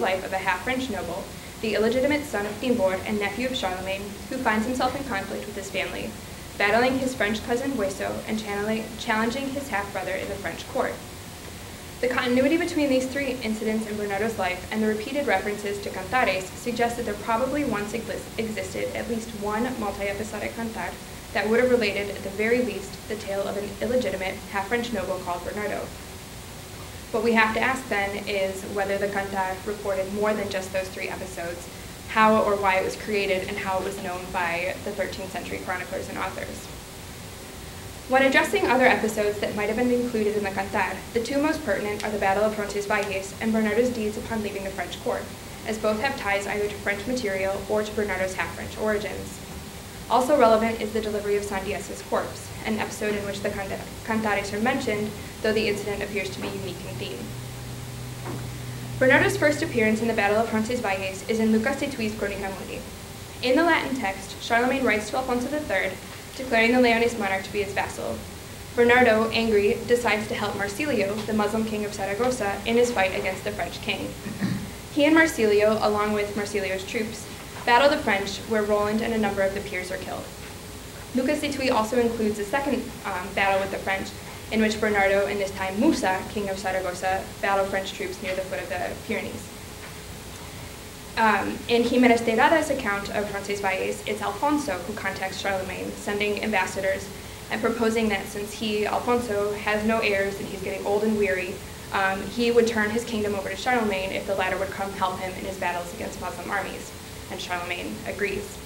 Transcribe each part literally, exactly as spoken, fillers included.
life of a half-French noble, the illegitimate son of Timbor and nephew of Charlemagne, who finds himself in conflict with his family, battling his French cousin Hueso and challenging his half-brother in the French court. The continuity between these three incidents in Bernardo's life and the repeated references to cantares suggests that there probably once existed at least one multi-episodic cantar that would have related, at the very least, the tale of an illegitimate half-French noble called Bernardo. What we have to ask then is whether the cantar reported more than just those three episodes, how or why it was created, and how it was known by the thirteenth century chroniclers and authors. When addressing other episodes that might have been included in the cantar, the two most pertinent are the Battle of Montes Valles and Bernardo's deeds upon leaving the French court, as both have ties either to French material or to Bernardo's half-French origins. Also relevant is the delivery of Sandiez's corpse, an episode in which the cantares are mentioned, though the incident appears to be unique in theme. Bernardo's first appearance in the Battle of Montes Valles is in Lucas de Tuy's Crónica Muni. In the Latin text, Charlemagne writes to Alfonso the third, declaring the Leonese monarch to be his vassal. Bernardo, angry, decides to help Marsilio, the Muslim king of Saragossa, in his fight against the French king. He and Marsilio, along with Marsilio's troops, battle the French, where Roland and a number of the peers are killed. Lucas de Tuy also includes a second um, battle with the French, in which Bernardo, and this time Musa, king of Saragossa, battle French troops near the foot of the Pyrenees. Um, in Jiménez de Rada's account of Montes Valles, it's Alfonso who contacts Charlemagne, sending ambassadors and proposing that since he, Alfonso, has no heirs and he's getting old and weary, um, he would turn his kingdom over to Charlemagne if the latter would come help him in his battles against Muslim armies. And Charlemagne agrees.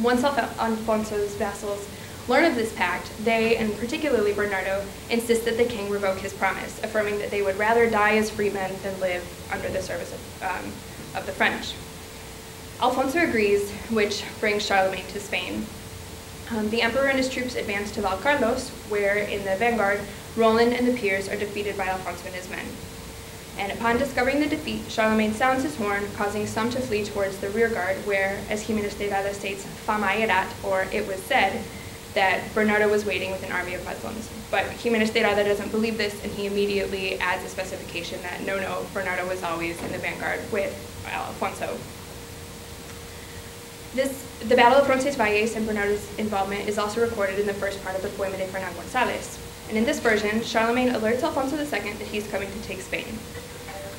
Once Alfonso's vassals learn of this pact, they, and particularly Bernardo, insist that the king revoke his promise, affirming that they would rather die as free men than live under the service of, um, of the French. Alfonso agrees, which brings Charlemagne to Spain. Um, the emperor and his troops advance to Val Carlos, where, in the vanguard, Roland and the peers are defeated by Alfonso and his men. And upon discovering the defeat, Charlemagne sounds his horn, causing some to flee towards the rearguard, where, as Jiménez de Rada states, "famaerat," or "it was said," that Bernardo was waiting with an army of Muslims. But Jiménez de Rada doesn't believe this, and he immediately adds a specification that no, no, Bernardo was always in the vanguard with Alfonso. This, the Battle of Montes Valles and Bernardo's involvement is also recorded in the first part of the Poema de Fernando González. And in this version, Charlemagne alerts Alfonso the second that he's coming to take Spain.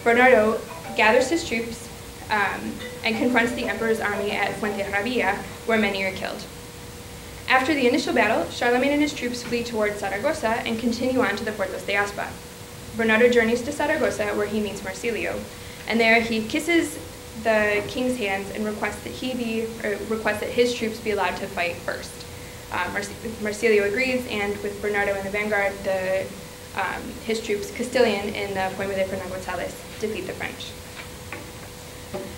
Bernardo gathers his troops um, and confronts the emperor's army at Fuente Arrabia, where many are killed. After the initial battle, Charlemagne and his troops flee towards Zaragoza and continue on to the Fortes de Aspa. Bernardo journeys to Zaragoza, where he meets Marsilio, and there he kisses the king's hands and requests that he be, or requests that his troops be allowed to fight first. Uh, Marsilio agrees, and with Bernardo in the vanguard, the, um, his troops Castilian in the Poema de Fernando González defeat the French.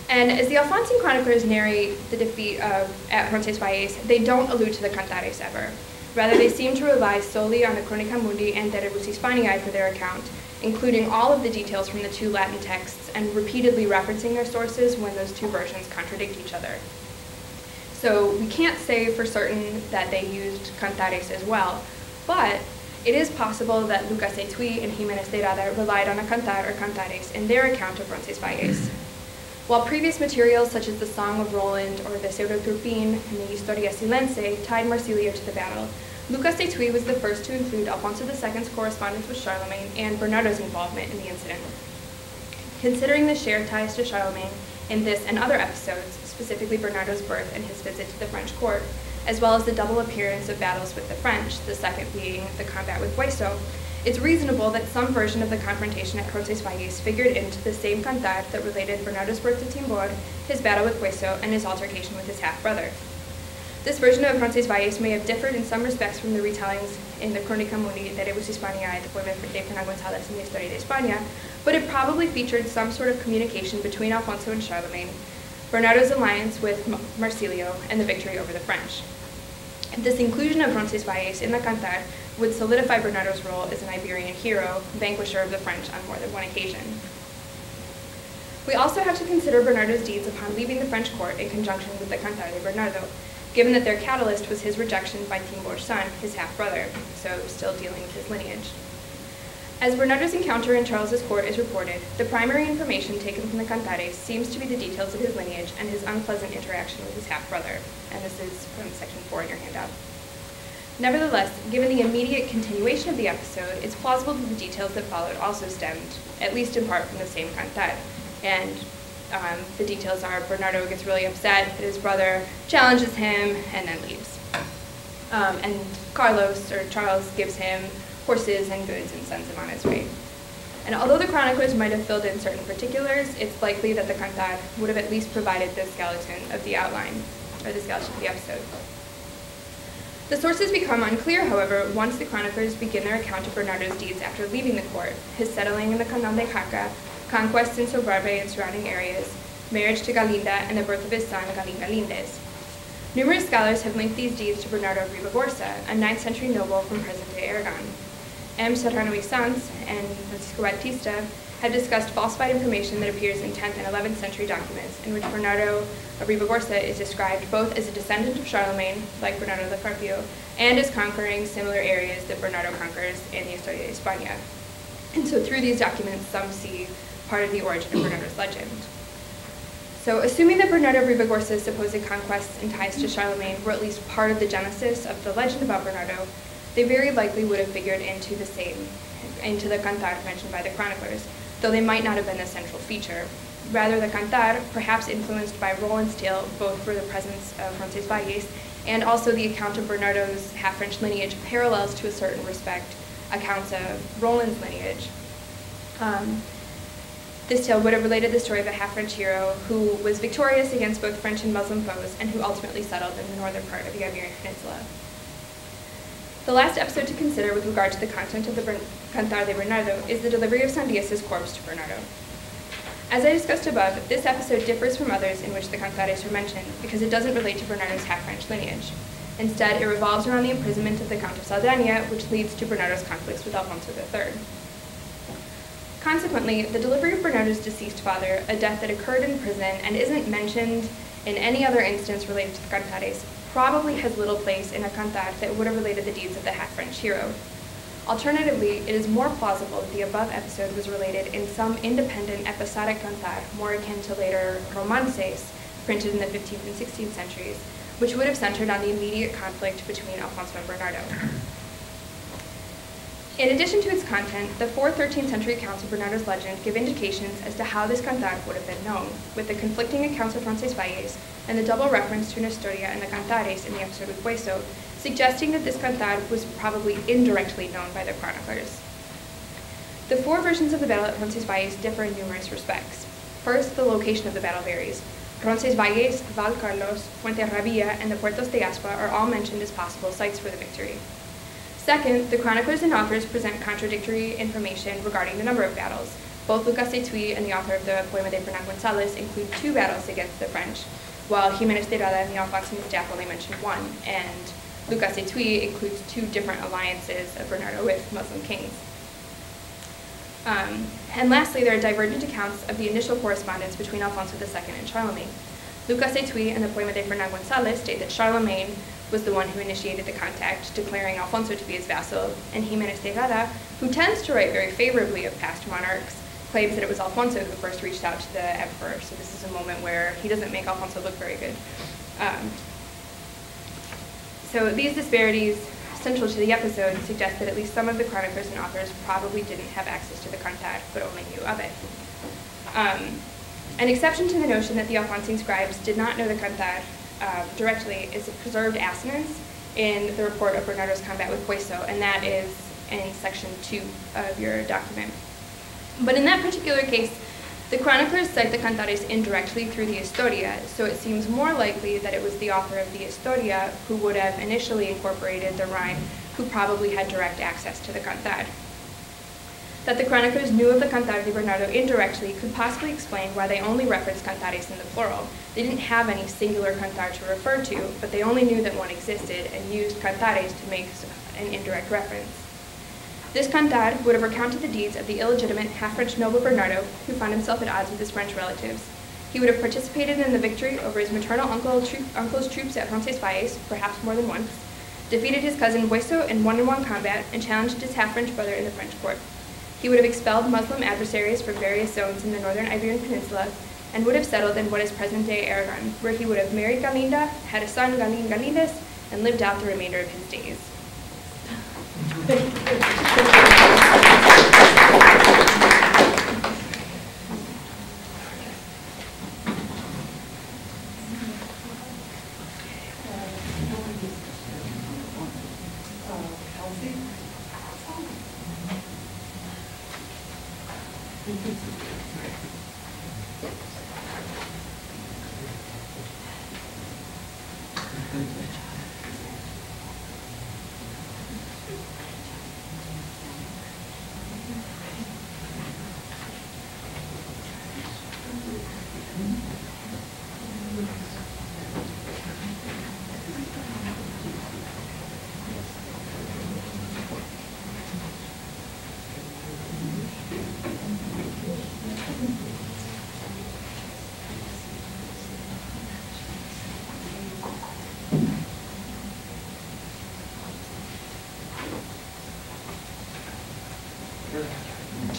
And as the Alfonsin chroniclers narrate the defeat of, at Montes Valles, they don't allude to the cantares ever. Rather, they seem to rely solely on the Chronica Mundi and Terebusi Spanii for their account, including all of the details from the two Latin texts and repeatedly referencing their sources when those two versions contradict each other. So we can't say for certain that they used cantares as well, but it is possible that Lucas de Tuy and Jiménez de Rada relied on a cantar or cantares in their account of Montes Valles. While previous materials such as the Song of Roland or the Pseudo-Turpin and the Historia Silense tied Marsilio to the battle, Lucas de Tuy was the first to include Alfonso the second's correspondence with Charlemagne and Bernardo's involvement in the incident. Considering the shared ties to Charlemagne in this and other episodes, specifically Bernardo's birth and his visit to the French court, as well as the double appearance of battles with the French, the second being the combat with Hueso, it's reasonable that some version of the confrontation at Cortes Valles figured into the same cantar that related Bernardo's birth to Timbor, his battle with Hueso, and his altercation with his half-brother. This version of Montes Valles may have differed in some respects from the retellings in the Crónica Muni de Rebus Hispaniae, the Poema de Fernando González, and the Historia de España, but it probably featured some sort of communication between Alfonso and Charlemagne, Bernardo's alliance with Marsilio, and the victory over the French. This inclusion of Montes Valles in the cantar would solidify Bernardo's role as an Iberian hero, vanquisher of the French on more than one occasion. We also have to consider Bernardo's deeds upon leaving the French court in conjunction with the Cantar de Bernardo, given that their catalyst was his rejection by Timbor's son, his half-brother, so still dealing with his lineage. As Bernardo's encounter in Charles's court is reported, the primary information taken from the Cantares seems to be the details of his lineage and his unpleasant interaction with his half-brother, and this is from section four in your handout. Nevertheless, given the immediate continuation of the episode, it's plausible that the details that followed also stemmed, at least in part, from the same cantar. And um, the details are Bernardo gets really upset that his brother challenges him and then leaves. Um, and Carlos, or Charles, gives him horses and goods and sends him on his way. And although the chroniclers might have filled in certain particulars, it's likely that the cantar would have at least provided the skeleton of the outline, or the skeleton of the episode. The sources become unclear, however, once the chroniclers begin their account of Bernardo's deeds after leaving the court, his settling in the Condado de Jaca, conquest in Sobarbe and surrounding areas, marriage to Galinda, and the birth of his son, Galindo Galíndez. Numerous scholars have linked these deeds to Bernardo Ribagorza, a ninth century noble from present-day Aragon. M. Serrano y Sanz and Francisco Batista have discussed falsified information that appears in tenth and eleventh century documents, in which Bernardo of Ribagorza is described both as a descendant of Charlemagne, like Bernardo the Carpio, and as conquering similar areas that Bernardo conquers in the Historia de España. And so through these documents, some see part of the origin of Bernardo's legend. So assuming that Bernardo of Ribagorza's supposed conquests and ties to Charlemagne were at least part of the genesis of the legend about Bernardo, they very likely would have figured into the same, into the cantar mentioned by the chroniclers, though they might not have been the central feature. Rather, the cantar, perhaps influenced by Roland's tale, both for the presence of Montes Valles, and also the account of Bernardo's half-French lineage parallels to a certain respect accounts of Roland's lineage. Um, this tale would have related the story of a half-French hero who was victorious against both French and Muslim foes, and who ultimately settled in the northern part of the Iberian Peninsula. The last episode to consider with regard to the content of the Bern Cantar de Bernardo is the delivery of Sandias's corpse to Bernardo. As I discussed above, this episode differs from others in which the cantares were mentioned because it doesn't relate to Bernardo's half-French lineage. Instead, it revolves around the imprisonment of the Count of Saldania, which leads to Bernardo's conflicts with Alfonso the third. Consequently, the delivery of Bernardo's deceased father, a death that occurred in prison and isn't mentioned in any other instance related to the cantares, probably has little place in a cantar that would have related the deeds of the half-French hero. Alternatively, it is more plausible that the above episode was related in some independent episodic cantar more akin to later romances printed in the fifteenth and sixteenth centuries, which would have centered on the immediate conflict between Alfonso and Bernardo. In addition to its content, the four thirteenth century accounts of Bernardo's legend give indications as to how this cantar would have been known, with the conflicting accounts of Montes Valles and the double reference to Nestoria and the Cantares in the episode with Hueso, suggesting that this cantar was probably indirectly known by the chroniclers. The four versions of the battle at Roncesvalles differ in numerous respects. First, the location of the battle varies. Roncesvalles, Val Carlos, Fuente Arrabia, and the Fortes de Aspa are all mentioned as possible sites for the victory. Second, the chroniclers and authors present contradictory information regarding the number of battles. Both Lucas de Tuy and the author of the Poema de Fernando González include two battles against the French, while Jiménez de Rada and the Alfonso of Jack only mention one, and Lucas de Tuy includes two different alliances of Bernardo with Muslim kings. Um, and lastly, there are divergent accounts of the initial correspondence between Alfonso the second and Charlemagne. Lucas de Tuy and the Poema de Fernando González state that Charlemagne was the one who initiated the contact, declaring Alfonso to be his vassal, and Jiménez de Rada, who tends to write very favorably of past monarchs, claims that it was Alfonso who first reached out to the emperor, so this is a moment where he doesn't make Alfonso look very good. Um, so these disparities, central to the episode, suggest that at least some of the chroniclers and authors probably didn't have access to the cantar, but only knew of it. Um, an exception to the notion that the Alfonsine scribes did not know the cantar uh, directly is a preserved assonance in the report of Bernardo's combat with Hueso, and that is in section two of your document. But in that particular case, the chroniclers cite the cantares indirectly through the Historia, so it seems more likely that it was the author of the Historia who would have initially incorporated the rhyme, who probably had direct access to the cantar. That the chroniclers knew of the cantar de Bernardo indirectly could possibly explain why they only referenced cantares in the plural. They didn't have any singular cantar to refer to, but they only knew that one existed and used cantares to make an indirect reference. This cantar would have recounted the deeds of the illegitimate half-French noble Bernardo, who found himself at odds with his French relatives. He would have participated in the victory over his maternal uncle, tro uncle's troops at Roncesvalles, perhaps more than once, defeated his cousin Hueso in one-on-one combat, and challenged his half-French brother in the French court. He would have expelled Muslim adversaries from various zones in the northern Iberian Peninsula and would have settled in what is present-day Aragon, where he would have married Galinda, had a son, Galindo Galíndez, and lived out the remainder of his days.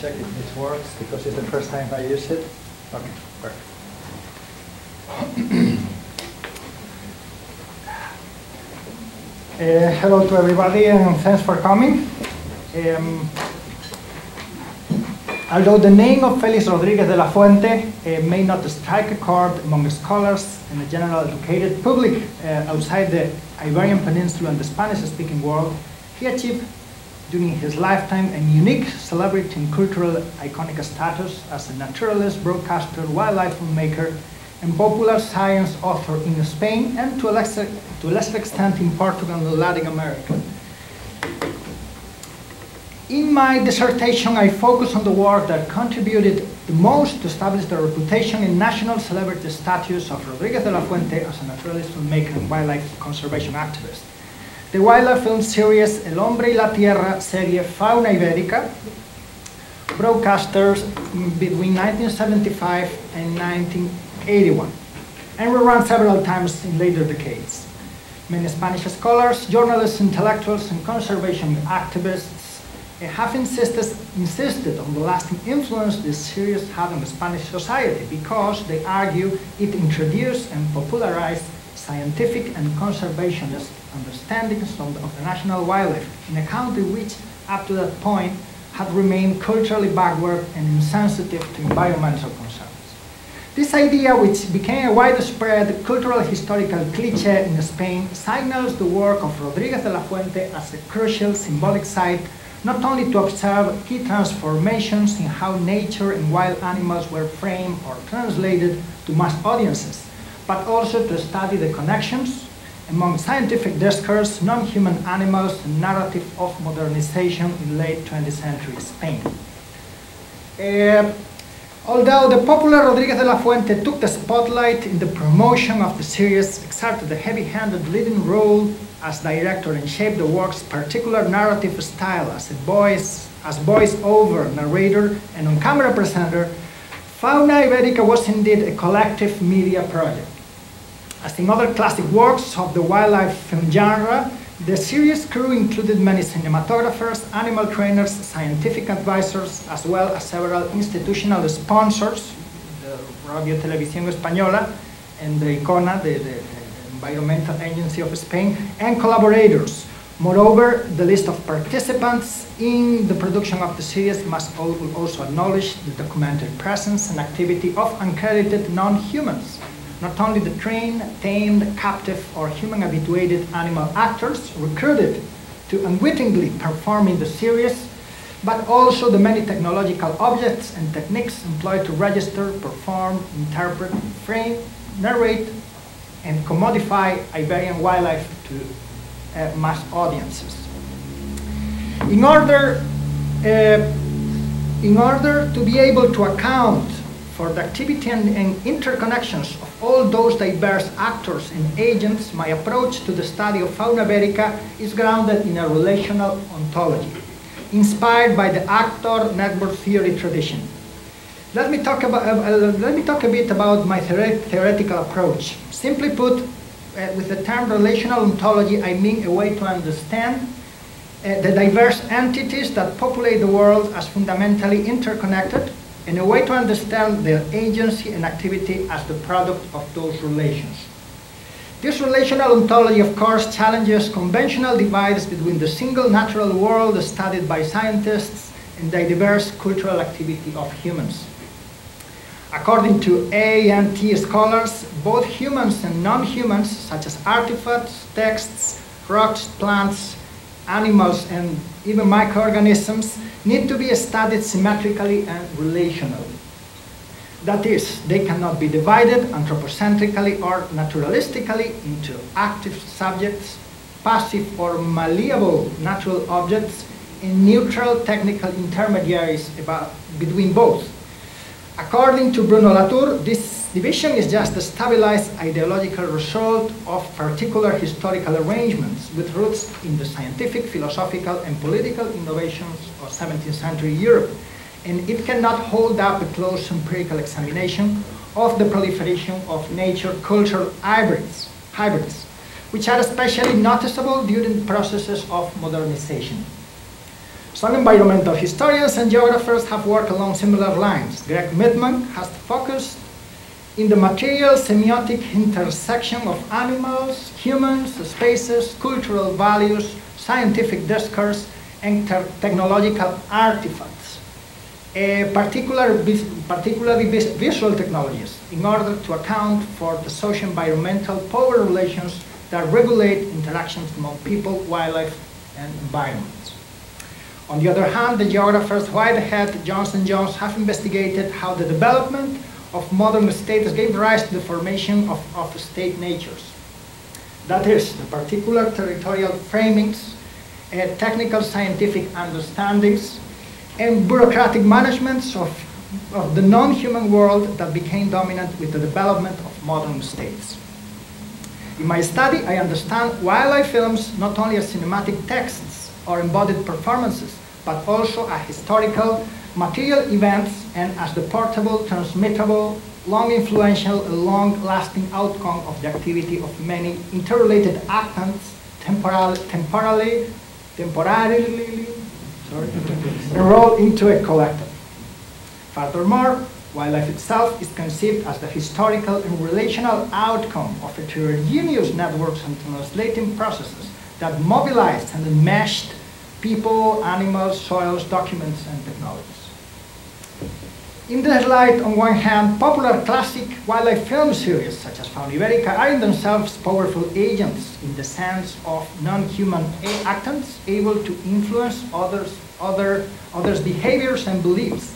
Check if this works, because it's the first time I use it. Okay, perfect. uh, hello to everybody, and thanks for coming. Um, although the name of Félix Rodríguez de la Fuente uh, may not strike a chord among scholars and the general educated public uh, outside the Iberian Peninsula and the Spanish-speaking world, he achieved during his lifetime a unique celebrity and cultural iconic status as a naturalist, broadcaster, wildlife filmmaker, and popular science author in Spain and to a lesser, to a lesser extent in Portugal and Latin America. In my dissertation, I focused on the work that contributed the most to establish the reputation and national celebrity status of Rodríguez de la Fuente as a naturalist, filmmaker, and wildlife conservation activist. The wildlife film series El Hombre y la Tierra, serie Fauna Ibérica, broadcasters between nineteen seventy-five and nineteen eighty-one, and reran several times in later decades. Many Spanish scholars, journalists, intellectuals, and conservation activists have insisted, insisted on the lasting influence this series had on Spanish society because, they argue, it introduced and popularized scientific and conservationist understandings of the national wildlife in a country which, up to that point, had remained culturally backward and insensitive to environmental concerns. This idea, which became a widespread cultural historical cliche in Spain, signals the work of Rodríguez de la Fuente as a crucial symbolic site not only to observe key transformations in how nature and wild animals were framed or translated to mass audiences, but also to study the connections among scientific discourse, non-human animals, and narrative of modernization in late twentieth century Spain. Uh, although the popular Rodríguez de la Fuente took the spotlight in the promotion of the series, exerted a heavy-handed leading role as director and shaped the work's particular narrative style as a voice, as voice-over narrator and on-camera presenter, Fauna Ibérica was indeed a collective media project. As in other classic works of the wildlife film genre, the series crew included many cinematographers, animal trainers, scientific advisors, as well as several institutional sponsors, the Radio Televisión Española and the ICONA, the, the Environmental Agency of Spain, and collaborators. Moreover, the list of participants in the production of the series must also acknowledge the documented presence and activity of uncredited non-humans, not only the trained, tamed, captive, or human-habituated animal actors recruited to unwittingly perform in the series, but also the many technological objects and techniques employed to register, perform, interpret, frame, narrate, and commodify Iberian wildlife to Uh, mass audiences. In order, uh, in order to be able to account for the activity and, and interconnections of all those diverse actors and agents, my approach to the study of Fauna Ibérica is grounded in a relational ontology, inspired by the actor network theory tradition. Let me talk about. Uh, uh, let me talk a bit about my theoret theoretical approach. Simply put, Uh, with the term relational ontology, I mean a way to understand uh, the diverse entities that populate the world as fundamentally interconnected, and a way to understand their agency and activity as the product of those relations. This relational ontology, of course, challenges conventional divides between the single natural world studied by scientists and the diverse cultural activity of humans. According to A and T scholars, both humans and non-humans, such as artifacts, texts, rocks, plants, animals, and even microorganisms, need to be studied symmetrically and relationally. That is, they cannot be divided anthropocentrically or naturalistically into active subjects, passive or malleable natural objects, and neutral technical intermediaries about, between both. According to Bruno Latour, this division is just a stabilized ideological result of particular historical arrangements with roots in the scientific, philosophical, and political innovations of seventeenth century Europe, and it cannot hold up a close empirical examination of the proliferation of nature-cultural hybrids, hybrids, which are especially noticeable during processes of modernization. Some environmental historians and geographers have worked along similar lines. Greg Mittman has focused in the material semiotic intersection of animals, humans, spaces, cultural values, scientific discourse, and te technological artifacts, uh, particular vis particularly vis visual technologies, in order to account for the social environmental power relations that regulate interactions among people, wildlife, and environments. On the other hand, the geographers Whitehead, Jones and Jones have investigated how the development of modern states gave rise to the formation of, of state natures. That is, the particular territorial framings, uh, technical scientific understandings, and bureaucratic managements of, of the non-human world that became dominant with the development of modern states. In my study, I understand wildlife films not only as cinematic texts, or embodied performances, but also as historical material events and as the portable, transmittable, long influential, and long-lasting outcome of the activity of many interrelated actants temporal, temporally, temporarily sorry, enrolled into a collective. Furthermore, wildlife itself is conceived as the historical and relational outcome of heterogeneous networks and translating processes that mobilized and enmeshed people, animals, soils, documents, and technologies. In this light, on one hand, popular classic wildlife film series, such as Fauna Ibérica, are in themselves powerful agents in the sense of non-human actants able to influence others', other, others' behaviors and beliefs.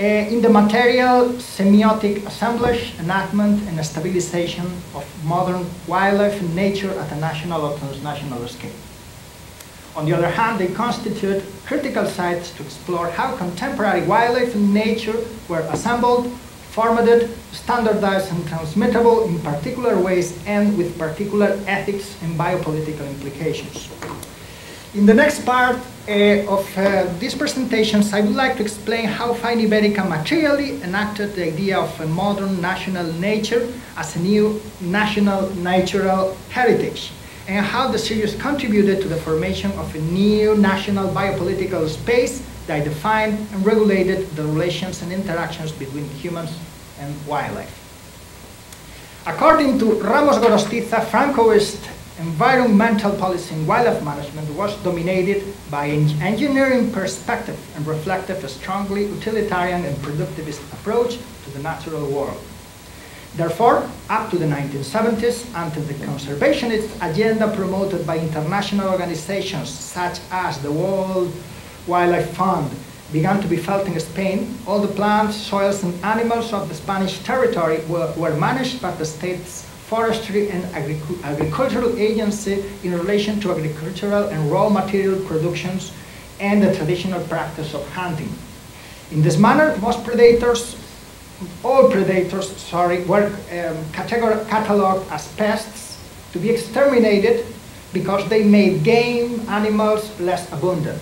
Uh, in the material, semiotic assemblage, enactment, and stabilization of modern wildlife and nature at a national or transnational scale. On the other hand, they constitute critical sites to explore how contemporary wildlife and nature were assembled, formatted, standardized, and transmittable in particular ways and with particular ethics and biopolitical implications. In the next part uh, of uh, these presentations, I would like to explain how Fauna Ibérica materially enacted the idea of a modern national nature as a new national natural heritage, and how the series contributed to the formation of a new national biopolitical space that defined and regulated the relations and interactions between humans and wildlife. According to Ramos Gorostiza, Francoist environmental policy in wildlife management was dominated by an engineering perspective and reflected a strongly utilitarian and productivist approach to the natural world. Therefore, up to the nineteen seventies, until the conservationist agenda promoted by international organizations such as the World Wildlife Fund began to be felt in Spain, all the plants, soils, and animals of the Spanish territory were, were managed by the state's forestry and agric agricultural agency in relation to agricultural and raw material productions and the traditional practice of hunting. In this manner, most predators, all predators, sorry, were um, catalogued as pests to be exterminated because they made game animals less abundant.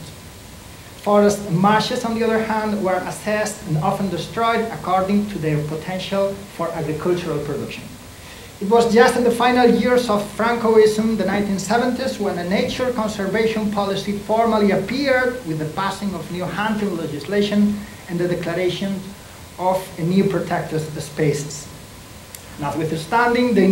Forests and marshes, on the other hand, were assessed and often destroyed according to their potential for agricultural production. It was just in the final years of Francoism, the nineteen seventies, when a nature conservation policy formally appeared with the passing of new hunting legislation and the declaration of a new protected species. Notwithstanding the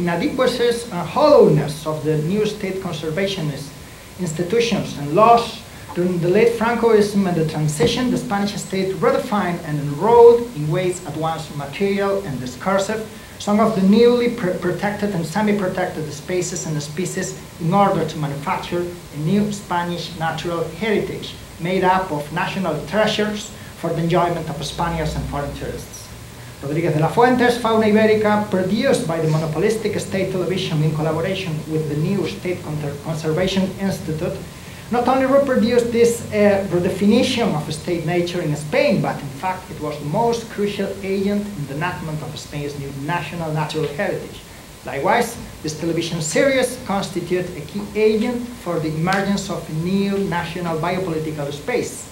inadequacies and hollowness of the new state conservationist institutions and laws, during the late Francoism and the transition, the Spanish state redefined and enrolled in ways at once material and discursive some of the newly protected and semi-protected spaces and species in order to manufacture a new Spanish natural heritage made up of national treasures for the enjoyment of Spaniards and foreign tourists. Rodríguez de la Fuente's Fauna Ibérica, produced by the monopolistic state television in collaboration with the new State Conservation Institute, not only reproduced this uh, redefinition of state nature in Spain, but in fact it was the most crucial agent in the enactment of Spain's new national natural heritage. Likewise, this television series constitutes a key agent for the emergence of a new national biopolitical space,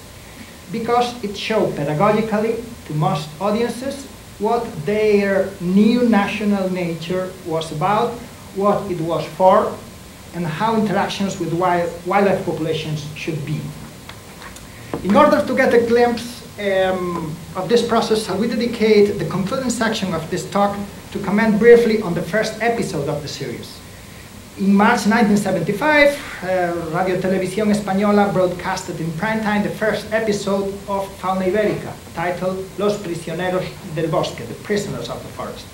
because it showed pedagogically to most audiences what their new national nature was about, what it was for, and how interactions with wild, wildlife populations should be. In order to get a glimpse um, of this process, I will dedicate the concluding section of this talk to comment briefly on the first episode of the series. In March nineteen seventy-five, uh, Radio Televisión Española broadcasted in prime time the first episode of Fauna Ibérica, titled Los Prisioneros del Bosque, The Prisoners of the Forest.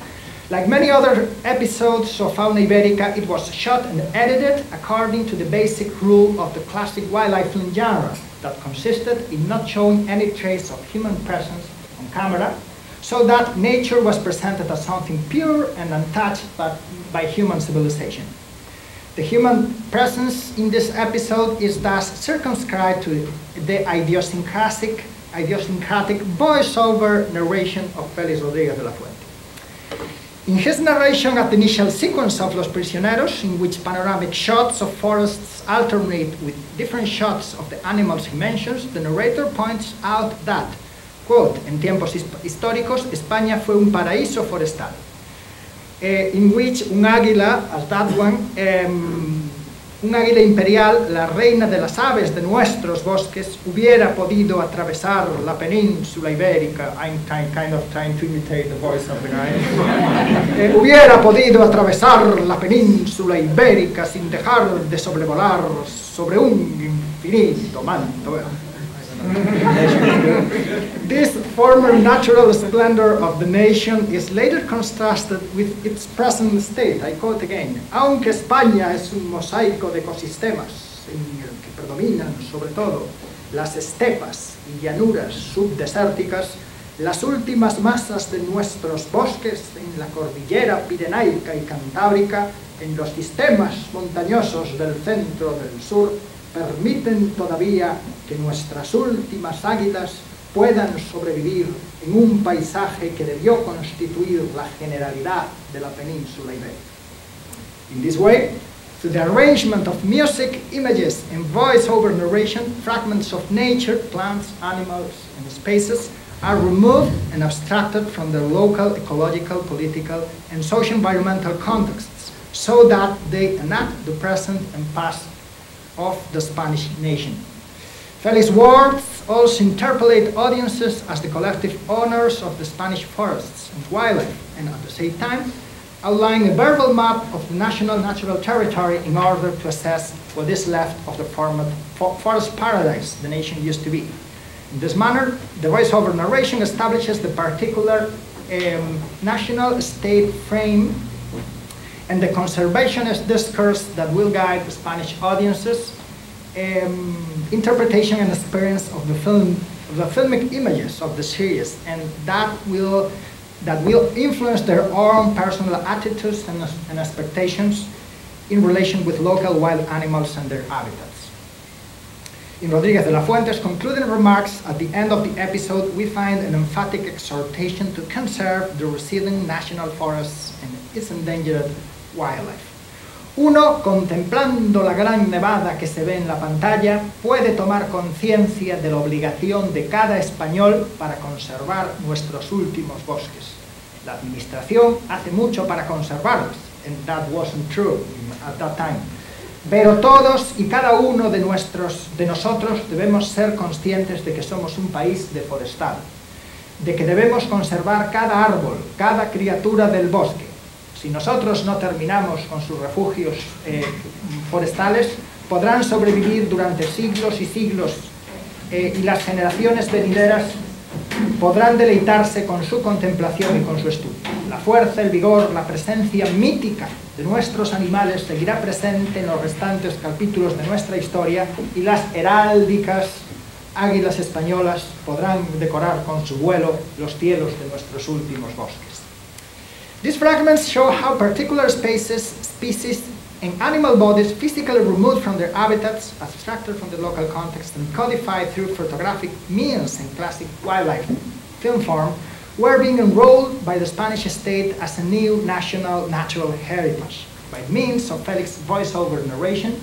Like many other episodes of Fauna Ibérica, it was shot and edited according to the basic rule of the classic wildlife film genre that consisted in not showing any trace of human presence on camera, so that nature was presented as something pure and untouched by, by human civilization. The human presence in this episode is thus circumscribed to the idiosyncratic, idiosyncratic voiceover narration of Félix Rodríguez de la Fuente. In his narration at the initial sequence of Los Prisioneros, in which panoramic shots of forests alternate with different shots of the animals he mentions, the narrator points out that, quote, en tiempos históricos, España fue un paraíso forestal, eh, in which un águila, as that one, um, un águila imperial, la reina de las aves de nuestros bosques, hubiera podido atravesar la península ibérica. I'm kind of trying to imitate the voice of the guy. eh, hubiera podido atravesar la península ibérica sin dejar de sobrevolar sobre un infinito manto. This former natural splendor of the nation is later contrasted with its present state. I quote again, aunque España es un mosaico de ecosistemas en el que predominan sobre todo las estepas y llanuras subdesérticas, las últimas masas de nuestros bosques en la cordillera pirenaica y cantábrica, en los sistemas montañosos del centro del sur, permiten todavía que nuestras últimas águilas puedan sobrevivir en un paisaje que debió constituir la generalidad de la península ibérica. In this way, through the arrangement of music, images, and voice-over narration, fragments of nature, plants, animals, and spaces are removed and abstracted from their local ecological, political, and socio-environmental contexts, so that they enact the present and past of the Spanish nation. Félix's words also interpellate audiences as the collective owners of the Spanish forests and wildlife, and at the same time, outline a verbal map of the national natural territory in order to assess what is left of the former forest paradise the nation used to be. In this manner, the voiceover narration establishes the particular um, national state frame and the conservationist discourse that will guide the Spanish audiences' um, interpretation and experience of the film, the filmic images of the series, and that will that will influence their own personal attitudes and, and expectations in relation with local wild animals and their habitats. In Rodríguez de la Fuente's concluding remarks at the end of the episode, we find an emphatic exhortation to conserve the receding national forests and its endangered wildlife. Uno, contemplando la gran nevada que se ve en la pantalla, puede tomar conciencia de la obligación de cada español para conservar nuestros últimos bosques. La administración hace mucho para conservarlos, and that wasn't true at that time. Pero todos y cada uno de, nuestros, de nosotros debemos ser conscientes de que somos un país deforestado, de que debemos conservar cada árbol, cada criatura del bosque. Si nosotros no terminamos con sus refugios eh, forestales, podrán sobrevivir durante siglos y siglos eh, y las generaciones venideras podrán deleitarse con su contemplación y con su estudio. La fuerza, el vigor, la presencia mítica de nuestros animales seguirá presente en los restantes capítulos de nuestra historia y las heráldicas águilas españolas podrán decorar con su vuelo los cielos de nuestros últimos bosques. These fragments show how particular spaces, species and animal bodies physically removed from their habitats, abstracted from the local context and codified through photographic means and classic wildlife film form, were being enrolled by the Spanish state as a new national natural heritage. By means of Felix's voiceover narration,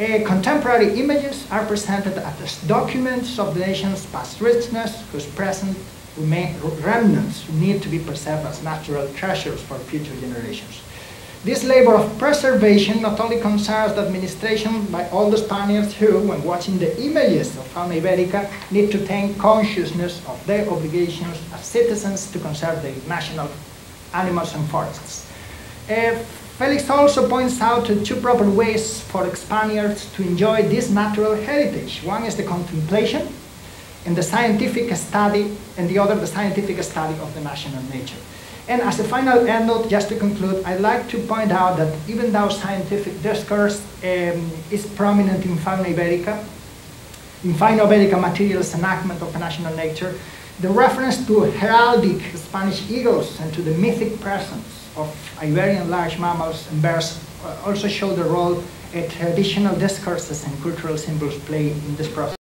uh, contemporary images are presented as documents of the nation's past richness, whose present remnants need to be preserved as natural treasures for future generations. This labor of preservation not only concerns the administration by all the Spaniards who, when watching the images of Fauna Ibérica, need to take consciousness of their obligations as citizens to conserve their national animals and forests. Uh, Felix also points out two proper ways for Spaniards to enjoy this natural heritage. One is the contemplation and the scientific study, and the other the scientific study of the national nature. And as a final end note, just to conclude, I'd like to point out that even though scientific discourse um, is prominent in Fauna Ibérica, in Fauna Ibérica materials enactment of national nature, the reference to heraldic Spanish eagles and to the mythic presence of Iberian large mammals and bears also show the role that traditional discourses and cultural symbols play in this process.